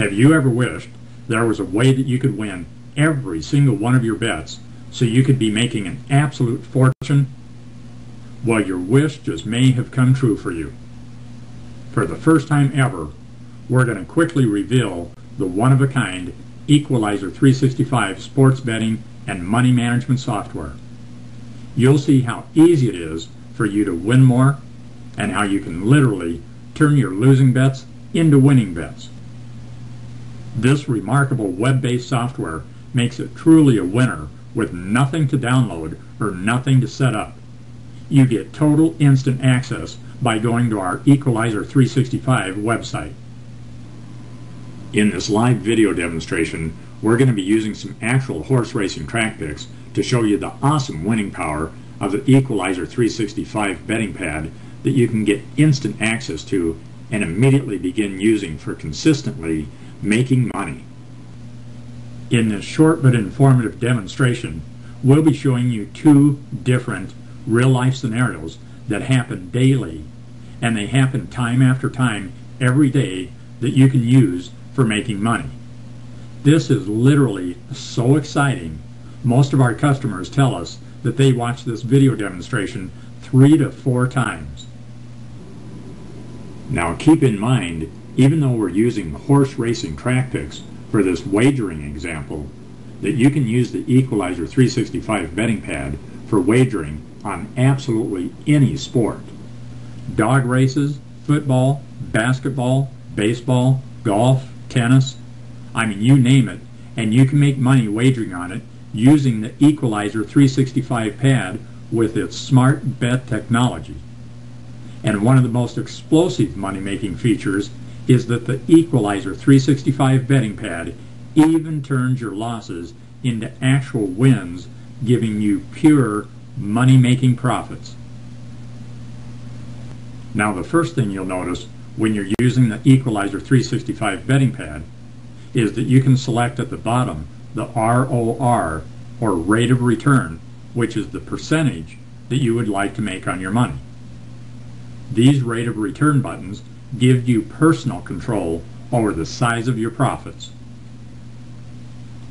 Have you ever wished there was a way that you could win every single one of your bets so you could be making an absolute fortune? Well, your wish just may have come true for you. For the first time ever, we're going to quickly reveal the one-of-a-kind Equalizer 365 sports betting and money management software. You'll see how easy it is for you to win more and how you can literally turn your losing bets into winning bets. This remarkable web-based software makes it truly a winner with nothing to download or nothing to set up. You get total instant access by going to our Equalizer 365 website. In this live video demonstration, we're going to be using some actual horse racing track picks to show you the awesome winning power of the Equalizer 365 betting pad that you can get instant access to and immediately begin using for consistently making money. In this short but informative demonstration, we'll be showing you two different real-life scenarios that happen daily, and they happen time after time every day that you can use for making money. This is literally so exciting. Most of our customers tell us that they watch this video demonstration 3 to 4 times. Now keep in mind, even though we're using horse racing track picks for this wagering example, that you can use the Equalizer 365 betting pad for wagering on absolutely any sport. Dog races, football, basketball, baseball, golf, tennis, I mean, you name it, and you can make money wagering on it using the Equalizer 365 pad with its smart bet technology. And one of the most explosive money-making features is that the Equalizer 365 betting pad even turns your losses into actual wins, giving you pure money-making profits. Now, the first thing you'll notice when you're using the Equalizer 365 betting pad is that you can select at the bottom the ROR, or rate of return, which is the percentage that you would like to make on your money. These rate of return buttons give you personal control over the size of your profits.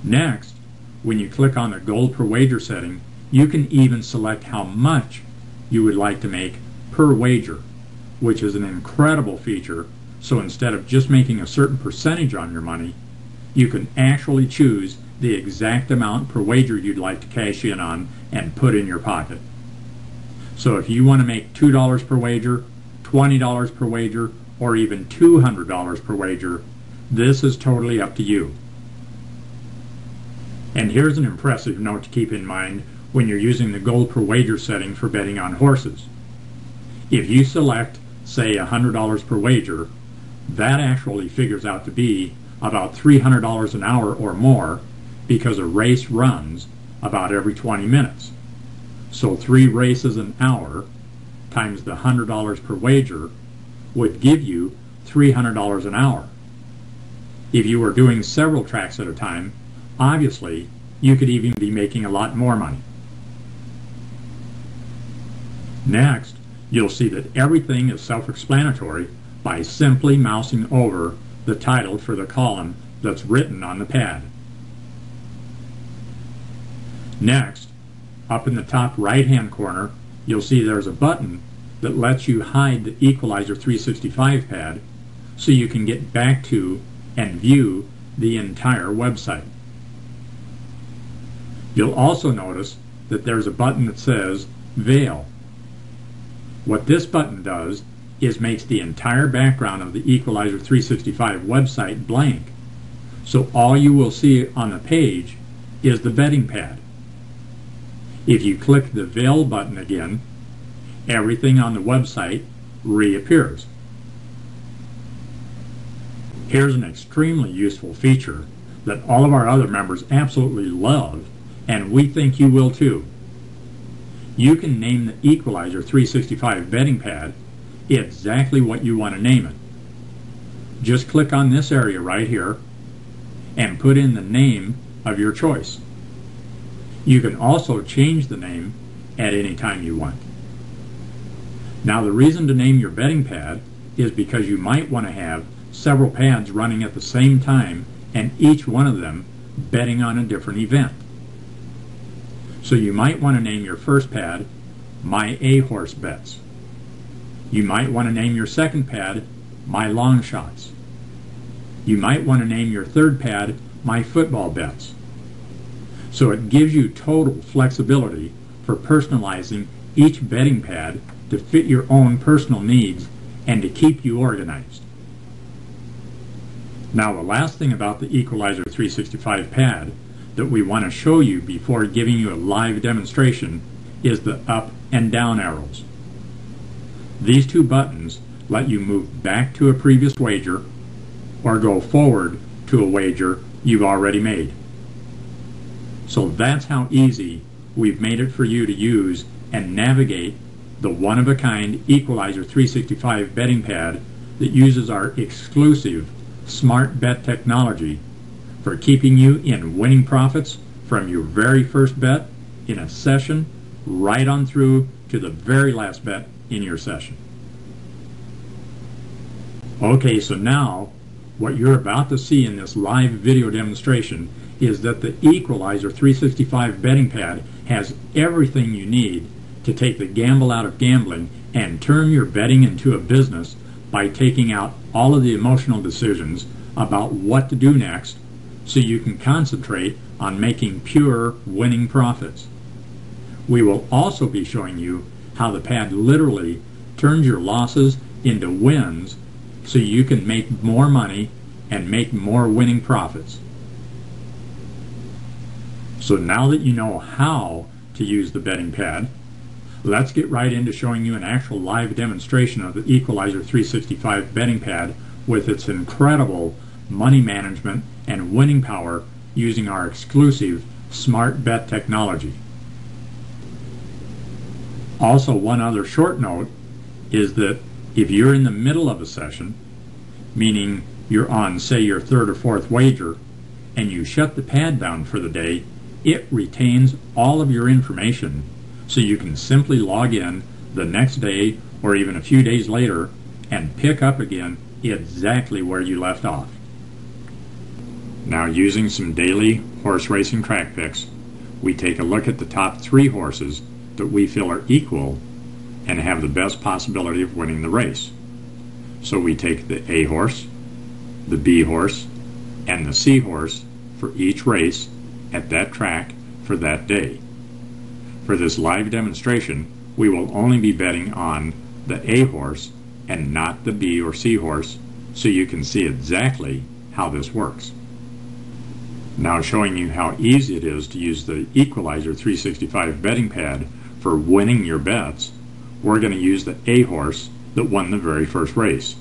Next, when you click on the gold per wager setting, you can even select how much you would like to make per wager, which is an incredible feature. So instead of just making a certain percentage on your money, you can actually choose the exact amount per wager you'd like to cash in on and put in your pocket. So if you want to make $2 per wager, $20 per wager, or even $200 per wager, this is totally up to you. And here's an impressive note to keep in mind when you're using the gold per wager setting for betting on horses. If you select, say, $100 per wager, that actually figures out to be about $300 an hour or more, because a race runs about every 20 minutes. So 3 races an hour times the $100 per wager would give you $300 an hour. If you were doing several tracks at a time, obviously you could even be making a lot more money. Next, you'll see that everything is self-explanatory by simply mousing over the title for the column that's written on the pad. Next, up in the top right-hand corner, you'll see there's a button that lets you hide the Equalizer 365 pad so you can get back to and view the entire website. You'll also notice that there's a button that says Veil. What this button does is makes the entire background of the Equalizer 365 website blank. So all you will see on the page is the betting pad. If you click the Veil button again, everything on the website reappears. Here's an extremely useful feature that all of our other members absolutely love, and we think you will too. You can name the Equalizer 365 betting pad exactly what you want to name it. Just click on this area right here and put in the name of your choice. You can also change the name at any time you want. Now, the reason to name your betting pad is because you might want to have several pads running at the same time, and each one of them betting on a different event. So you might want to name your first pad, My A-Horse Bets. You might want to name your second pad, My Long Shots. You might want to name your third pad, My Football Bets. So it gives you total flexibility for personalizing each betting pad to fit your own personal needs and to keep you organized. Now, the last thing about the Equalizer 365 pad that we want to show you before giving you a live demonstration is the up and down arrows. These two buttons let you move back to a previous wager or go forward to a wager you've already made. So that's how easy we've made it for you to use and navigate the one-of-a-kind Equalizer 365 betting pad that uses our exclusive smart bet technology for keeping you in winning profits from your very first bet in a session right on through to the very last bet in your session. Okay, so now what you're about to see in this live video demonstration is that the Equalizer 365 betting pad has everything you need to take the gamble out of gambling and turn your betting into a business by taking out all of the emotional decisions about what to do next, so you can concentrate on making pure winning profits. We will also be showing you how the pad literally turns your losses into wins so you can make more money and make more winning profits. So now that you know how to use the betting pad, let's get right into showing you an actual live demonstration of the Equalizer 365 betting pad with its incredible money management and winning power using our exclusive smart bet technology. Also, one other short note is that if you're in the middle of a session, meaning you're on, say, your third or fourth wager, and you shut the pad down for the day, it retains all of your information, so you can simply log in the next day or even a few days later and pick up again exactly where you left off. Now, using some daily horse racing track picks, we take a look at the top three horses that we feel are equal and have the best possibility of winning the race. So we take the A horse, the B horse, and the C horse for each race at that track for that day. For this live demonstration, we will only be betting on the A horse and not the B or C horse, so you can see exactly how this works. Now, showing you how easy it is to use the Equalizer 365 betting pad for winning your bets, we're going to use the A horse that won the very first race.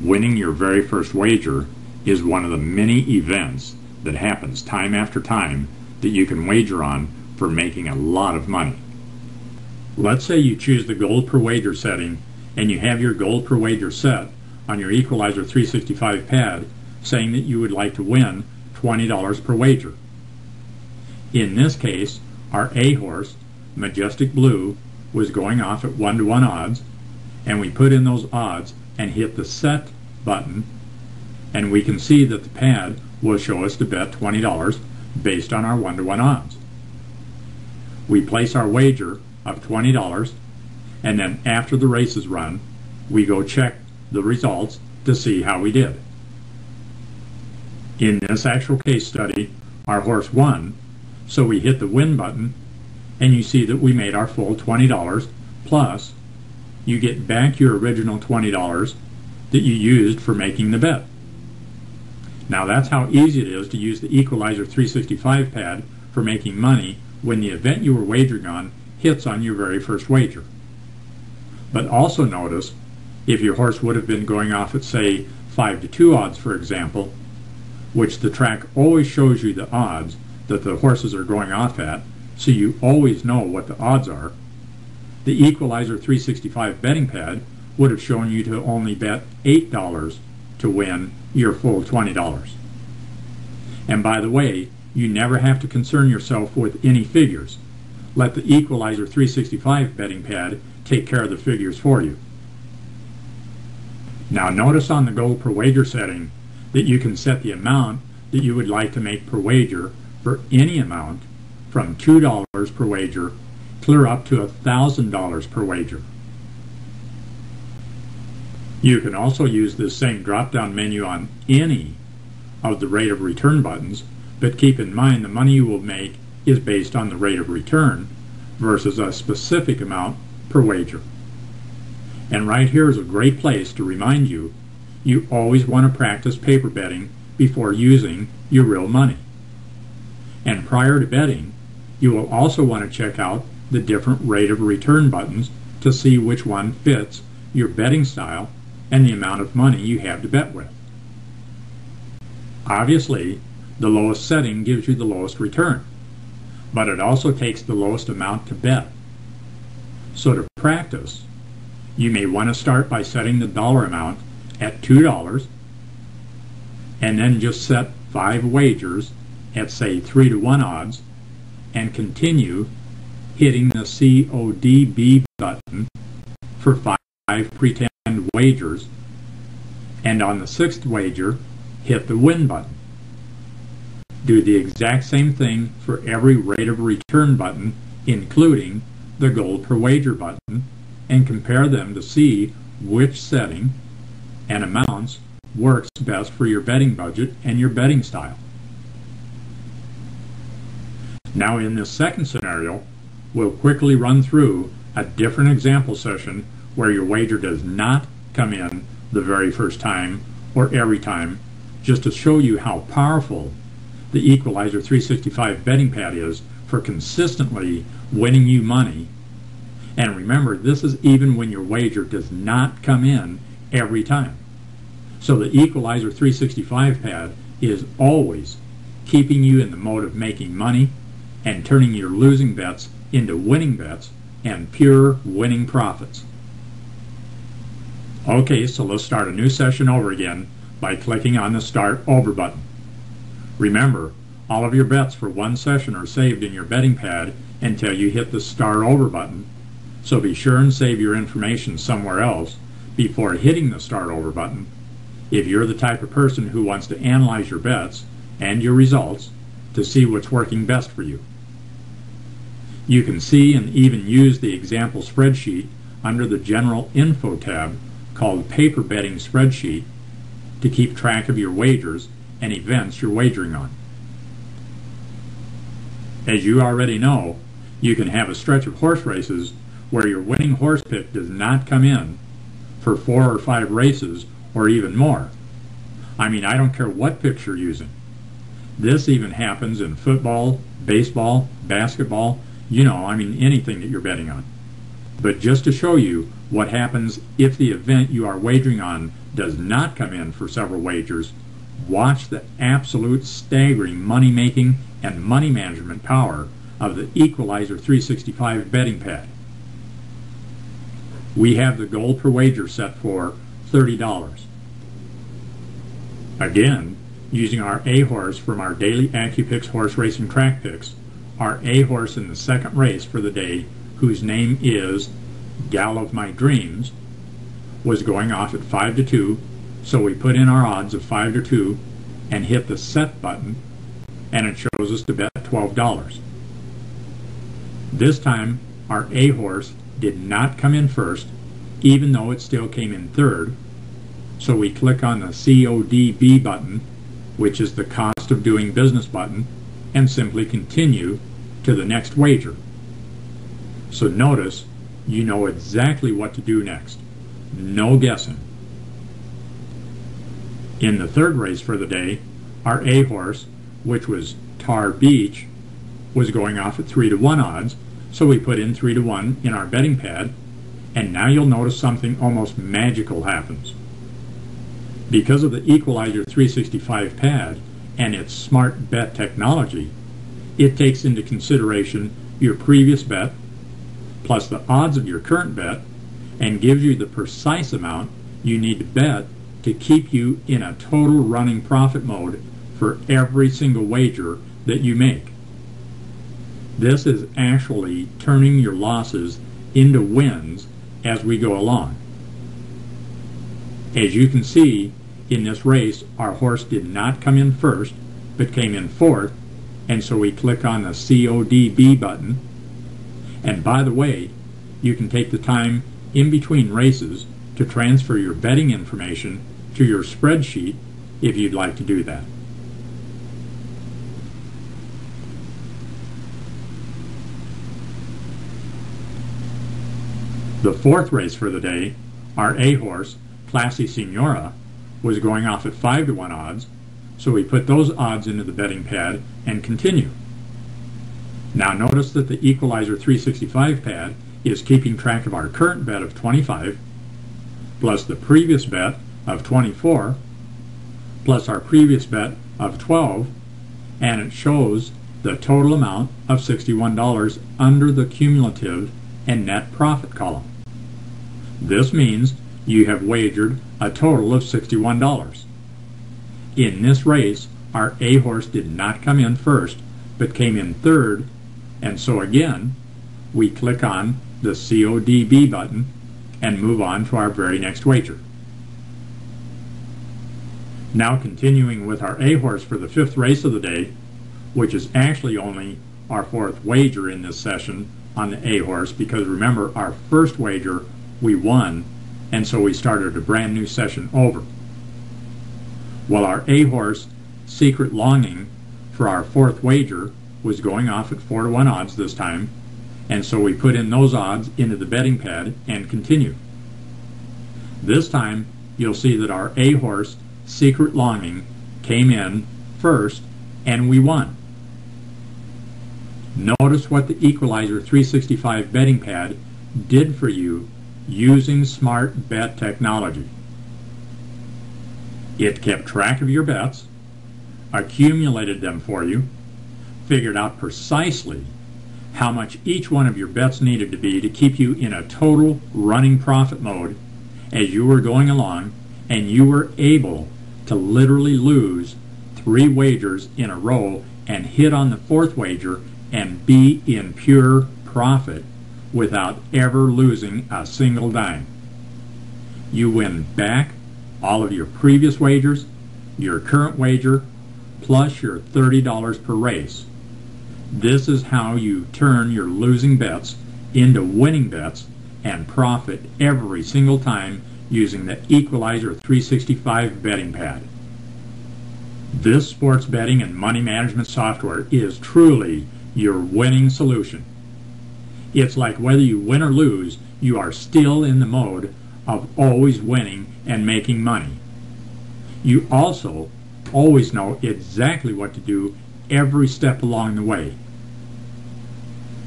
Winning your very first wager is one of the many events that happens time after time that you can wager on for making a lot of money. Let's say you choose the gold per wager setting and you have your gold per wager set on your Equalizer 365 pad, saying that you would like to win $20 per wager. In this case, our A horse, Majestic Blue, was going off at 1-to-1 odds, and we put in those odds and hit the set button, and we can see that the pad will show us to bet $20 based on our 1-to-1 odds. We place our wager of $20, and then after the race is run, we go check the results to see how we did. In this actual case study, our horse won, so we hit the win button, and you see that we made our full $20, plus you get back your original $20 that you used for making the bet. Now, that's how easy it is to use the Equalizer 365 pad for making money when the event you were wagering on hits on your very first wager. But also notice, if your horse would have been going off at, say, 5-to-2 odds, for example, which the track always shows you the odds that the horses are going off at, so you always know what the odds are, the Equalizer 365 betting pad would have shown you to only bet $8 to win your full $20. And by the way, you never have to concern yourself with any figures. Let the Equalizer 365 betting pad take care of the figures for you. Now notice on the goal per wager setting that you can set the amount that you would like to make per wager for any amount from $2 per wager clear up to $1,000 per wager. You can also use this same drop-down menu on any of the rate of return buttons, but keep in mind the money you will make is based on the rate of return versus a specific amount per wager. And right here is a great place to remind you, you always want to practice paper betting before using your real money. And prior to betting, you will also want to check out the different rate of return buttons to see which one fits your betting style and the amount of money you have to bet with. Obviously, the lowest setting gives you the lowest return, but it also takes the lowest amount to bet. So to practice, you may want to start by setting the dollar amount at $2 and then just set 5 wagers at say 3-to-1 odds and continue hitting the CODB button for 5 pretend wagers, and on the 6th wager hit the win button. Do the exact same thing for every rate of return button, including the goal per wager button, and compare them to see which setting and amounts works best for your betting budget and your betting style. Now in this second scenario, we'll quickly run through a different example session where your wager does not come in the very first time or every time, just to show you how powerful the Equalizer 365 betting pad is for consistently winning you money. And remember, this is even when your wager does not come in every time. So the Equalizer 365 pad is always keeping you in the mode of making money and turning your losing bets into winning bets and pure winning profits. Okay, so let's start a new session over again by clicking on the Start Over button. Remember, all of your bets for one session are saved in your betting pad until you hit the Start Over button, so be sure and save your information somewhere else before hitting the Start Over button. If you're the type of person who wants to analyze your bets and your results to see what's working best for you, you can see and even use the example spreadsheet under the General Info tab called Paper Betting Spreadsheet to keep track of your wagers and events you're wagering on. As you already know, you can have a stretch of horse races where your winning horse pick does not come in for 4 or 5 races or even more. I mean, I don't care what pick you're using. This even happens in football, baseball, basketball, you know, I mean anything that you're betting on. But just to show you what happens if the event you are wagering on does not come in for several wagers, watch the absolute staggering money-making and money management power of the Equalizer 365 betting pad. We have the goal per wager set for $30. Again, using our A horse from our daily AccuPix horse race and track picks, our A horse in the second race for the day, whose name is Gal of My Dreams, was going off at 5-2, so we put in our odds of 5-2 and hit the set button, and it shows us to bet $12. This time our A horse did not come in first, even though it still came in third, so we click on the CODB button, which is the cost of doing business button, and simply continue to the next wager. So notice, you know exactly what to do next. No guessing. In the third race for the day, our A horse, which was Tar Beach, was going off at 3-to-1 odds, so we put in 3-to-1 in our betting pad, and now you'll notice something almost magical happens. Because of the Equalizer 365 pad and its smart bet technology, it takes into consideration your previous bet plus the odds of your current bet and gives you the precise amount you need to bet to keep you in a total running profit mode for every single wager that you make. This is actually turning your losses into wins as we go along. As you can see, in this race, our horse did not come in first, but came in fourth, and so we click on the CODB button. And by the way, you can take the time in between races to transfer your betting information to your spreadsheet if you'd like to do that. The fourth race for the day, our A horse, Classy Signora, was going off at 5-to-1 odds, so we put those odds into the betting pad and continue. Now notice that the Equalizer 365 pad is keeping track of our current bet of 25, plus the previous bet of 24, plus our previous bet of 12, and it shows the total amount of $61 under the cumulative and net profit column. This means you have wagered a total of $61. In this race, our A horse did not come in first, but came in third, and so again, we click on the CODB button and move on to our very next wager. Now continuing with our A horse for the fifth race of the day, which is actually only our fourth wager in this session on the A horse, because remember, our first wager we won, and so we started a brand new session over. Well, our A horse, Secret Longing, for our fourth wager was going off at 4-to-1 odds this time, and so we put in those odds into the betting pad and continue. This time you'll see that our A horse, Secret Longing, came in first and we won. Notice what the Equalizer 365 betting pad did for you using smart bet technology. It kept track of your bets, accumulated them for you, figured out precisely how much each one of your bets needed to be to keep you in a total running profit mode as you were going along, and you were able to literally lose 3 wagers in a row and hit on the fourth wager and be in pure profit without ever losing a single dime. You win back all of your previous wagers, your current wager, plus your $30 per race. This is how you turn your losing bets into winning bets and profit every single time using the Equalizer 365 betting pad. This sports betting and money management software is truly your winning solution. It's like whether you win or lose, you are still in the mode of always winning and making money. You also always know exactly what to do every step along the way.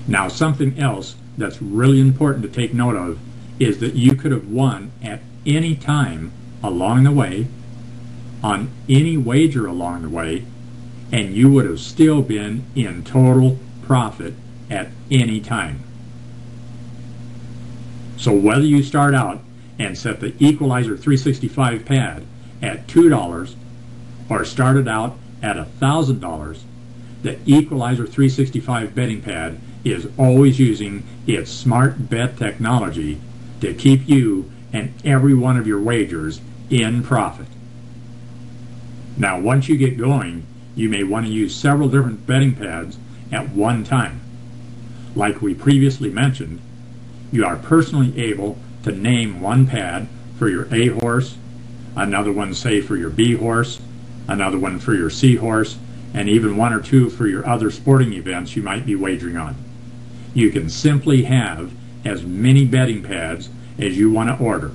Now, something else that's really important to take note of is that you could have won at any time along the way, on any wager along the way, and you would have still been in total profit at any time. So whether you start out and set the Equalizer 365 pad at $2 or started out at $1,000, the Equalizer 365 betting pad is always using its smart bet technology to keep you and every one of your wagers in profit. Now, once you get going, you may want to use several different betting pads at one time. Like we previously mentioned, you are personally able to name one pad for your A horse, another one, say, for your B horse, another one for your C horse, and even one or two for your other sporting events you might be wagering on. You can simply have as many betting pads as you want to order.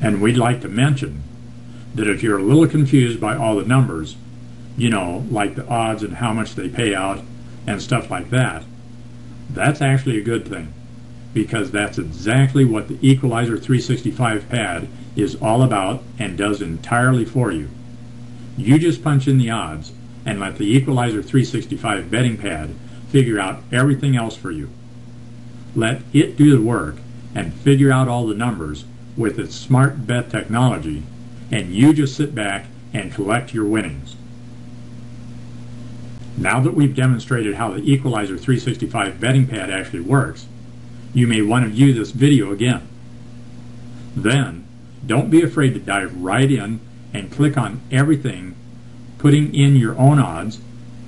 And we'd like to mention that if you're a little confused by all the numbers, you know, like the odds and how much they pay out and stuff like that, that's actually a good thing, because that's exactly what the Equalizer 365 pad is all about and does entirely for you. You just punch in the odds and let the Equalizer 365 betting pad figure out everything else for you. Let it do the work and figure out all the numbers with its smart bet technology, and you just sit back and collect your winnings. Now that we've demonstrated how the Equalizer 365 betting pad actually works, you may want to view this video again. Then Don't be afraid to dive right in and click on everything, putting in your own odds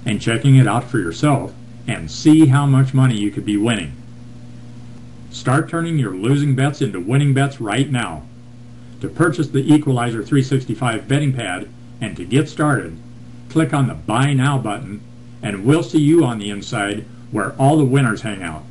and checking it out for yourself, and see how much money you could be winning. Start turning your losing bets into winning bets right now. To purchase the Equalizer 365 betting pad and to get started, click on the Buy Now button, and we'll see you on the inside where all the winners hang out.